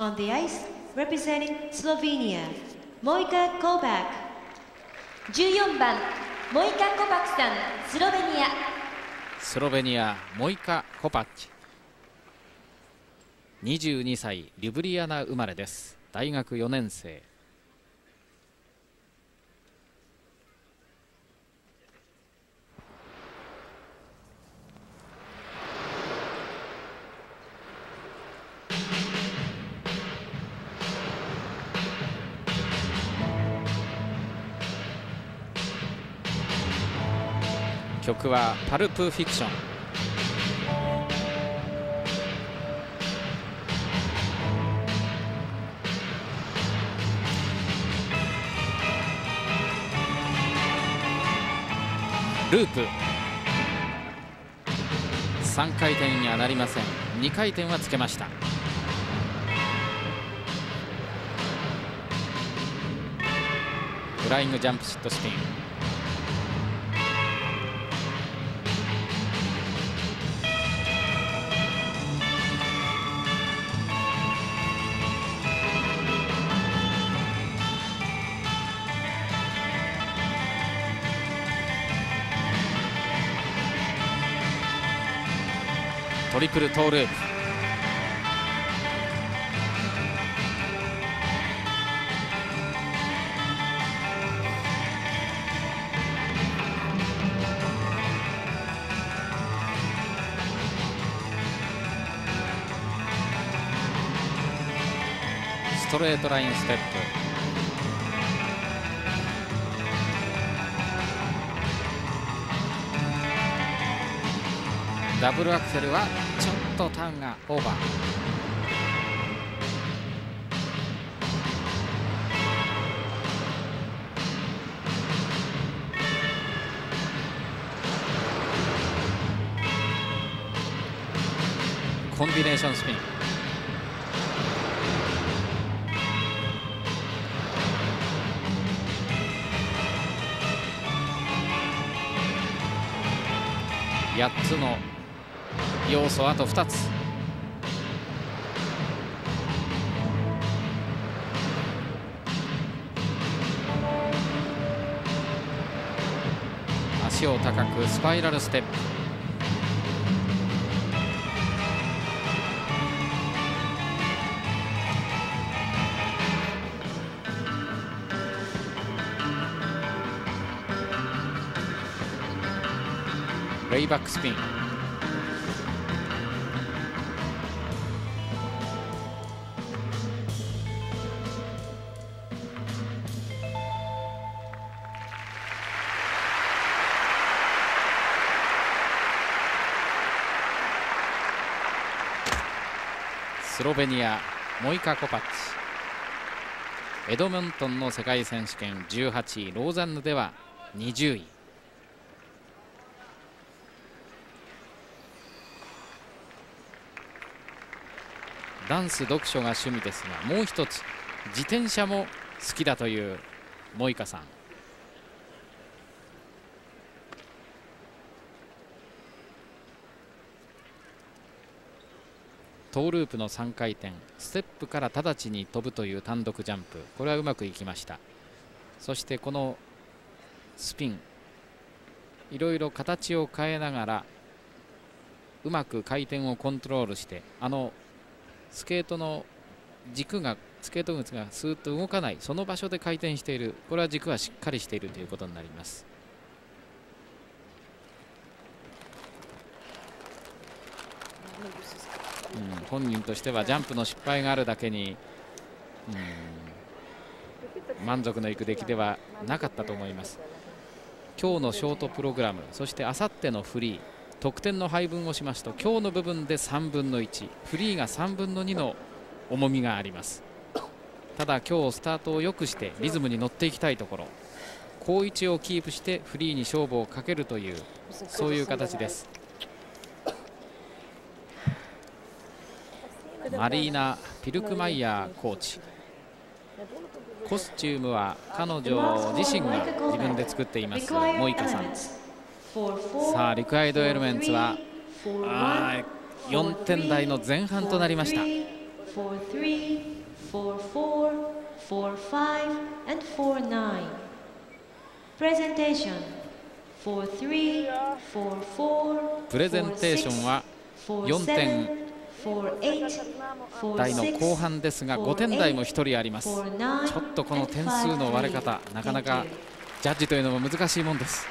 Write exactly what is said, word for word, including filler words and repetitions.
On the ice, representing Slovenia, Mojca Kopač. じゅうよんばん、Mojca Kopač さん、スロベニア。スロベニア、Mojca Kopač。にじゅうにさい、リュブリアナ生まれです。大学よねんせい。曲はパルプフィクション。ループさんかいてんにはなりません。にかいてんはつけました。フライングジャンプシットスピン。トリプルトーループ。ストレートラインステップ。ダブルアクセルはちょっとターンがオーバー。コンビネーションスピン。やっつの要素あとふたつ。足を高くスパイラルステップ。レイバックスピン。スロベニア、Mojca Kopač。エドモントンの世界選手権じゅうはちい、ローザンヌではにじゅうい。ダンス、読書が趣味ですが、もう一つ自転車も好きだというMojcaさん。トーループのさんかいてん、ステップから直ちに飛ぶという単独ジャンプ、これはうまくいきました。そしてこのスピン、いろいろ形を変えながらうまく回転をコントロールして、あのスケートの軸がスケート靴がスーッと動かない、その場所で回転している、これは軸はしっかりしているということになります。うん、本人としてはジャンプの失敗があるだけに、うん、満足のいく出来ではなかったと思います。今日のショートプログラム、そしてあさってのフリー、得点の配分をしますと、今日の部分でさんぶんのいち、フリーがさんぶんのにの重みがあります。ただ今日スタートを良くしてリズムに乗っていきたいところ、好位置をキープしてフリーに勝負をかけるという、そういう形です。マリーナ・ピルクマイヤーコーチ。コスチュームは彼女自身が自分で作っています。Mojcaさん。さあリクアイドエレメンツはあよんてんだいの前半となりました。four three, four four, four five, and four nine. Presentation. よん さん よん よん プレゼンテーションはよんてん台の後半ですがごてん台もひとりあります。ちょっとこの点数の割れ方なかなかジャッジというのも難しいもんです。